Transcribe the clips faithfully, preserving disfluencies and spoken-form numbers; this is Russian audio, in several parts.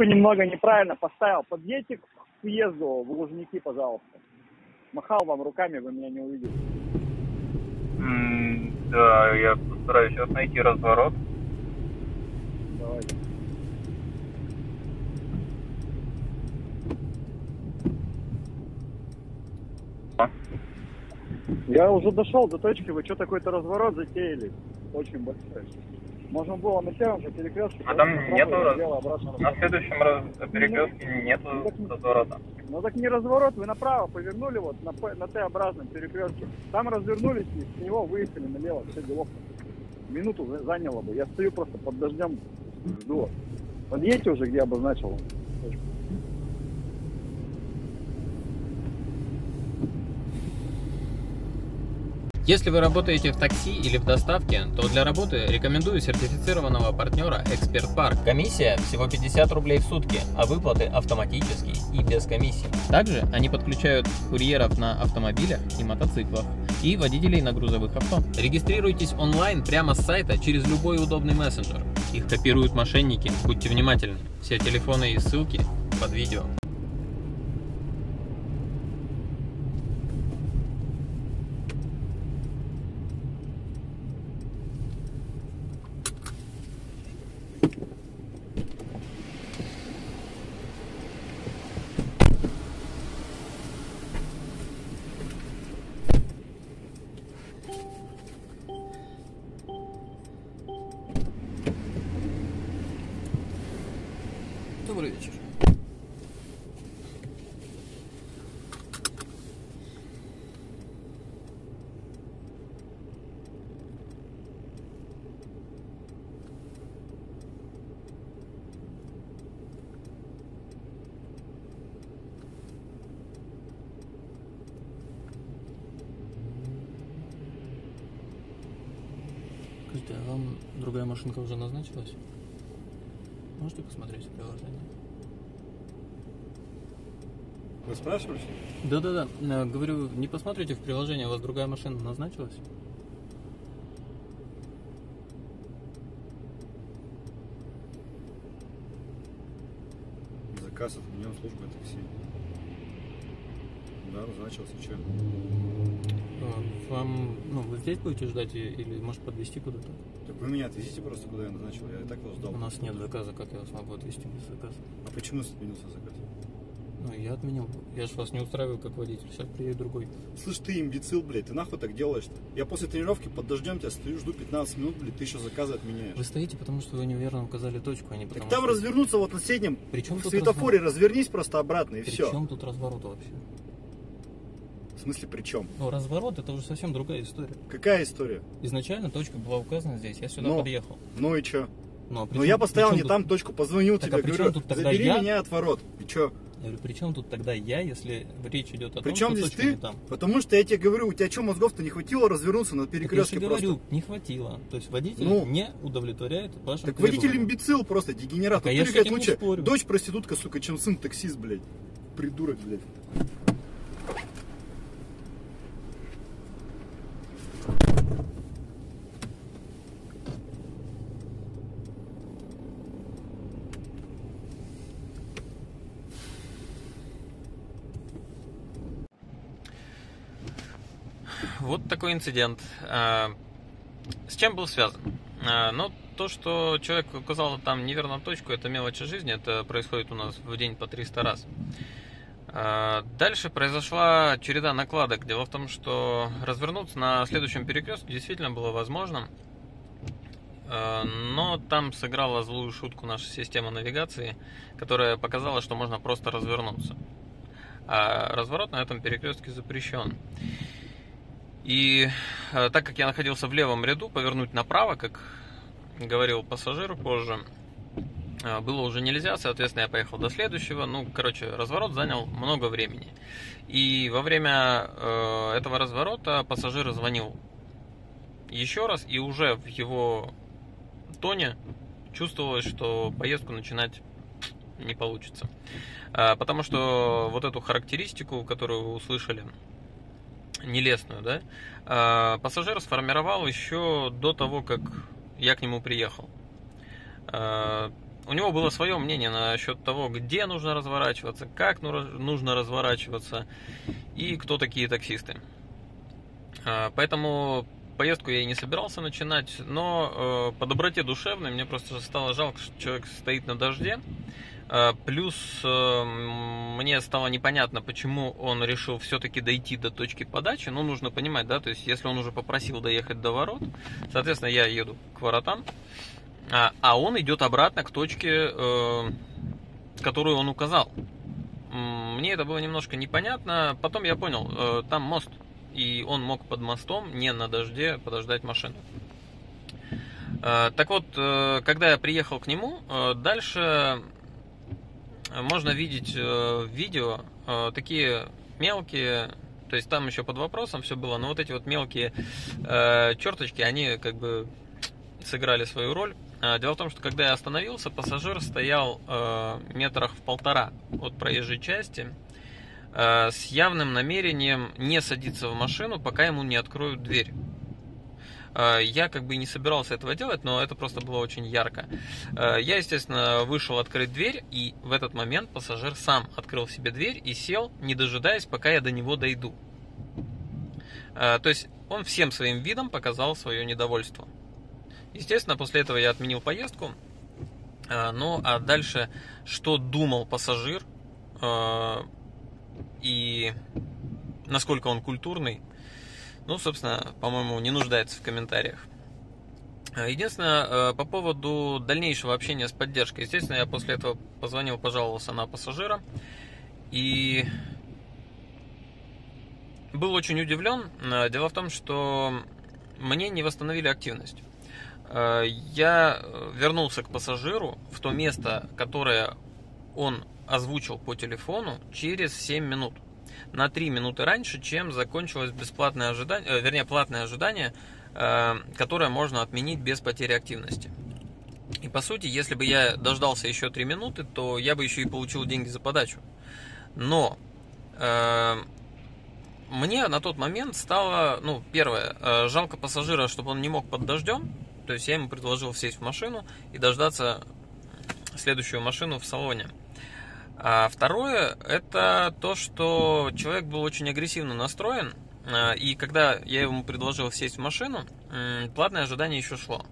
немного неправильно поставил. Подъедьте к съезду в Лужники, пожалуйста. Махал вам руками, вы меня не увидели. Mm, да, я постараюсь сейчас найти разворот. Давайте. Я уже дошел до точки, вы что такой-то разворот затеяли? Очень большой. Можно было на первом же перекрестке. А там нету раз... обратно на следующем раз... перекрестке ну, нету так... разворота. Ну так не разворот, вы направо повернули вот на, на Т-образном перекрестке. Там развернулись и с него выехали налево. Все дело. Минуту заняло бы. Я стою просто под дождем, жду. Подъедьте уже, где обозначил. Если вы работаете в такси или в доставке, то для работы рекомендую сертифицированного партнера «Эксперт Парк». Комиссия всего пятьдесят рублей в сутки, а выплаты автоматические и без комиссии. Также они подключают курьеров на автомобилях и мотоциклах и водителей на грузовых авто. Регистрируйтесь онлайн прямо с сайта через любой удобный мессенджер. Их копируют мошенники, будьте внимательны. Все телефоны и ссылки под видео. Добрый вечер. Скажите, а вам другая машинка уже назначилась? Можете посмотреть приложение? Вы спрашивали? Да-да-да. Говорю, не посмотрите в приложение, у вас другая машина назначилась? Заказ отменен службой такси. Да, назначился. Че? Вам, ну, вы здесь будете ждать или, может, подвезти куда-то? Так вы меня отвезите просто, куда я назначил, я и так вас ждал. У нас нет заказа, как я вас могу отвезти без заказа? А почему отменился заказ? Ну, я отменил, я же вас не устраиваю как водитель, сейчас приедет другой. Слышь, ты имбецил, блядь, ты нахуй так делаешь-то? Я после тренировки под дождем тебя стою, жду пятнадцать минут, блядь, ты еще заказы отменяешь. Вы стоите, потому что вы неверно указали точку, а не потому так там что... развернуться вот на соседнем Причем в светофоре, разворот? Развернись просто обратно и При все. Причем тут разворот вообще? В смысле, при чем? Ну, разворот это уже совсем другая история. Какая история? Изначально точка была указана здесь, я сюда но, подъехал. Ну и че? Ну, а но я поставил не тут... там точку, позвонил так, тебе, а говорю, тут тогда забери я... меня от ворот. И че? Я говорю, при чем тут тогда я, если речь идет о том, что здесь ты? Не там? Потому что я тебе говорю, у тебя что, мозгов-то не хватило развернуться на перекрестке просто? Я говорю, не хватило. То есть водитель ну, не удовлетворяет вашим Так требованиям. Водитель имбецил просто, дегенерат. Так, а я с этим лучше спорю. Дочь проститутка, сука, чем сын таксист, блядь. Придурок, блядь. Вот такой инцидент. С чем был связан? Ну, то, что человек указал там неверную точку, это мелочи жизни, это происходит у нас в день по триста раз. Дальше произошла череда накладок. Дело в том, что развернуться на следующем перекрестке действительно было возможно, но там сыграла злую шутку наша система навигации, которая показала, что можно просто развернуться. А разворот на этом перекрестке запрещен. И э, так как я находился в левом ряду, повернуть направо, как говорил пассажир позже, э, было уже нельзя, соответственно, я поехал до следующего. Ну, короче, разворот занял много времени. И во время э, этого разворота пассажир звонил еще раз, и уже в его тоне чувствовалось, что поездку начинать не получится. Э, потому что вот эту характеристику, которую вы услышали, нелестную, да, пассажир сформировал еще до того, как я к нему приехал. у него было свое мнение насчет того, где нужно разворачиваться, как нужно разворачиваться и кто такие таксисты. Поэтому поездку я и не собирался начинать, но по доброте душевной мне просто стало жалко, что человек стоит на дожде. Плюс мне стало непонятно, почему он решил все-таки дойти до точки подачи. Ну, нужно понимать, да, то есть если он уже попросил доехать до ворот, соответственно, я еду к воротам, а он идет обратно к точке, которую он указал. Мне это было немножко непонятно. Потом я понял, там мост, и он мог под мостом, не на дожде, подождать машину. Так вот, когда я приехал к нему, дальше можно видеть в видео такие мелкие, то есть там еще под вопросом все было, но вот эти вот мелкие черточки, они как бы сыграли свою роль. Дело в том, что когда я остановился, пассажир стоял метрах в полтора от проезжей части с явным намерением не садиться в машину, пока ему не откроют дверь. Я как бы не собирался этого делать, но это просто было очень ярко. Я, естественно, вышел открыть дверь, и в этот момент пассажир сам открыл себе дверь и сел, не дожидаясь, пока я до него дойду. То есть он всем своим видом показал свое недовольство. Естественно, после этого я отменил поездку. Ну, а дальше, что думал пассажир и насколько он культурный, ну, собственно, по-моему, не нуждается в комментариях. Единственное, по поводу дальнейшего общения с поддержкой. Естественно, я после этого позвонил, пожаловался на пассажира. И был очень удивлен. Дело в том, что мне не восстановили активность. Я вернулся к пассажиру в то место, которое он озвучил по телефону, через семь минут. На три минуты раньше, чем закончилось бесплатное ожидание, вернее, платное ожидание, которое можно отменить без потери активности. И по сути, если бы я дождался еще три минуты, то я бы еще и получил деньги за подачу. Но э, мне на тот момент стало, ну, первое, жалко пассажира, чтобы он не мог под дождем. То есть я ему предложил сесть в машину и дождаться следующую машину в салоне. А второе, это то, что человек был очень агрессивно настроен, и когда я ему предложил сесть в машину, платное ожидание еще шло.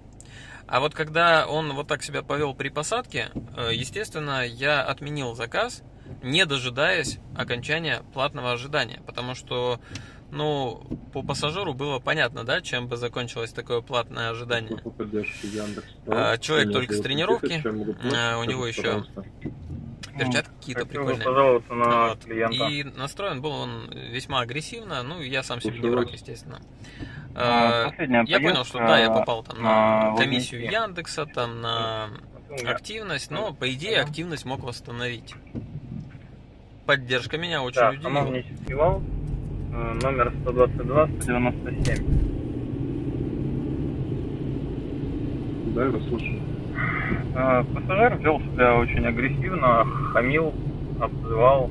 А вот когда он вот так себя повел при посадке, естественно, я отменил заказ, не дожидаясь окончания платного ожидания, потому что, ну, по пассажиру было понятно, да, чем бы закончилось такое платное ожидание. Человек только с тренировки, у него еще перчатки какие-то прикольные. На вот. И настроен был он весьма агрессивно, ну, я сам себе не враг, естественно. А, я понял, что да, я попал там на комиссию Яндекса, там на активность, но, по идее, активность мог восстановить. Поддержка меня очень да, удивила. Фестивал, номер сто двадцать два сто девяносто семь. Да, я вас слушаю. Пассажир вел себя очень агрессивно, хамил, обзывал,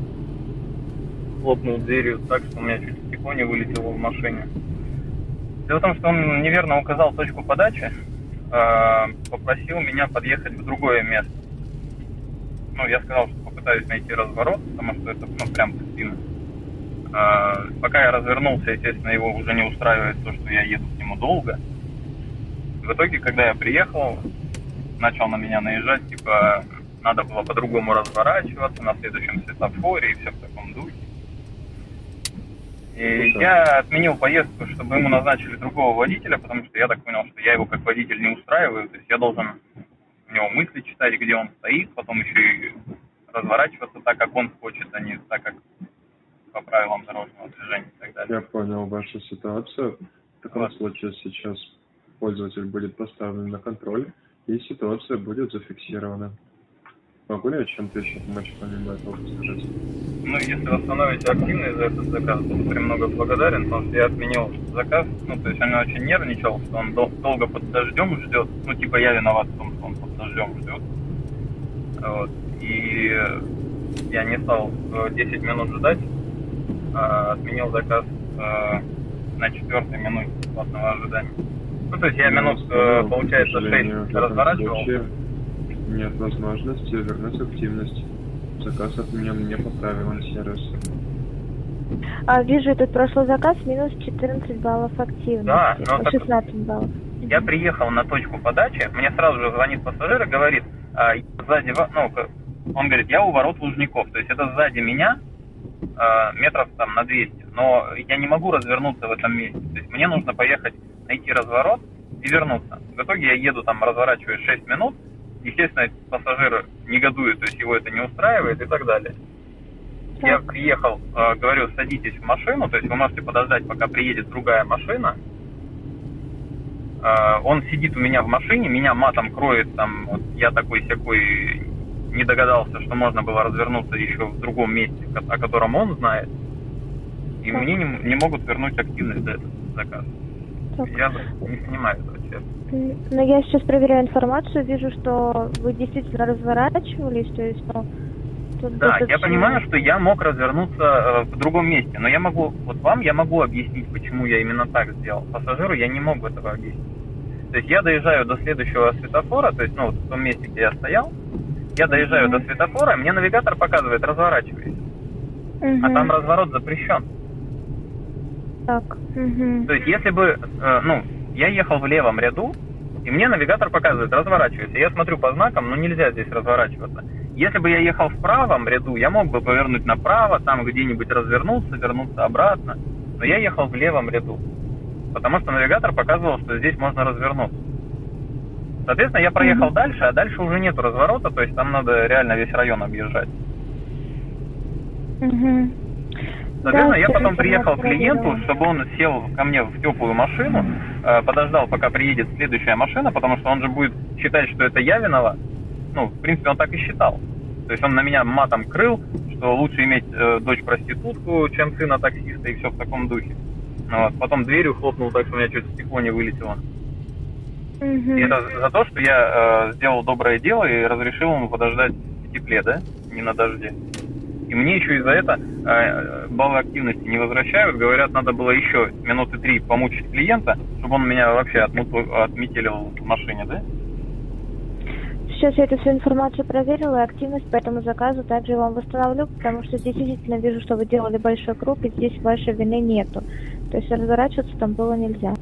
хлопнул дверью так, что у меня чуть стекло не вылетело в машине. Дело в том, что он неверно указал точку подачи, попросил меня подъехать в другое место. Ну, я сказал, что попытаюсь найти разворот, потому что это, ну, прям по спину. Пока я развернулся, естественно, его уже не устраивает то, что я еду к нему долго. В итоге, когда я приехал, начал на меня наезжать, типа, надо было по-другому разворачиваться на следующем светофоре и все в таком духе. И ну, я да. отменил поездку, чтобы ему назначили другого водителя, потому что я так понял, что я его как водитель не устраиваю, то есть я должен у него мысли читать, где он стоит, потом еще и разворачиваться так, как он хочет, а не так, как по правилам дорожного движения и так далее. Я понял вашу ситуацию. В таком вот. случае сейчас пользователь будет поставлен на контроль, и ситуация будет зафиксирована. Могу ли я чем-то еще помочь, помимо этого, скажите? Ну, если восстановите активность за этот заказ, буду премного благодарен, потому что я отменил заказ, ну, то есть он очень нервничал, что он дол- долго под дождем ждет, ну, типа я виноват в том, что он под дождем ждет. Вот. И я не стал десять минут ждать, а отменил заказ а, на четвертой минуте платного ожидания. Ну, то есть я минут, получается, шесть разворачивал, Нет возможности вернуть активность. Заказ отменен не по правилам сервиса. А, вижу этот прошлый заказ, минус четырнадцать баллов активности. Да, но шестнадцать так... баллов. Я приехал на точку подачи, мне сразу же звонит пассажир и говорит, а, сзади, ну, он говорит, я у ворот Лужников, то есть это сзади меня, а, метров там на двести, но я не могу развернуться в этом месте, то есть мне нужно поехать найти разворот и вернуться. В итоге я еду там, разворачиваюсь шесть минут, естественно, пассажир негодует, то есть его это не устраивает и так далее. Так. Я приехал, а, говорю, садитесь в машину, то есть вы можете подождать, пока приедет другая машина. Он сидит у меня в машине, меня матом кроет, там, вот, я такой-сякой не догадался, что можно было развернуться еще в другом месте, о котором он знает, и так. мне не, не могут вернуть активность за этот заказ. Так. Я не понимаю этого, честно. Но я сейчас проверяю информацию, вижу, что вы действительно разворачивались, то есть... Ну, тут да, я все... понимаю, что я мог развернуться э, в другом месте, но я могу, вот вам я могу объяснить, почему я именно так сделал. Пассажиру я не могу этого объяснить. То есть я доезжаю до следующего светофора, то есть, ну, вот в том месте, где я стоял, я доезжаю mm-hmm. до светофора, мне навигатор показывает, разворачивайся. Mm-hmm. А там разворот запрещен. Так. Mm-hmm. То есть если бы, э, ну, я ехал в левом ряду, и мне навигатор показывает, разворачивайся. Я смотрю по знакам, ну, нельзя здесь разворачиваться. Если бы я ехал в правом ряду, я мог бы повернуть направо, там где-нибудь развернуться, вернуться обратно. Но я ехал в левом ряду, потому что навигатор показывал, что здесь можно развернуться. Соответственно, я проехал mm-hmm. дальше, а дальше уже нету разворота, то есть там надо реально весь район объезжать. Mm-hmm. Соответственно, да, я потом приехал к клиенту, чтобы он сел ко мне в теплую машину, mm-hmm. подождал, пока приедет следующая машина, потому что он же будет считать, что это я виноват. Ну, в принципе, он так и считал. То есть он на меня матом крыл, что лучше иметь э, дочь проститутку, чем сына таксиста, и все в таком духе. Вот. Потом дверью хлопнул так, что у меня чуть стекло не вылетело. Угу. И это за то, что я э, сделал доброе дело и разрешил ему подождать в тепле, да? Не на дожде. И мне еще из-за этого э, баллы активности не возвращают. Говорят, надо было еще минуты три помучить клиента, чтобы он меня вообще отметелил в машине, да? Сейчас я эту всю информацию проверила, и активность по этому заказу также вам восстановлю, потому что здесь действительно вижу, что вы делали большой круг, и здесь вашей вины нету. То есть разворачиваться там было нельзя.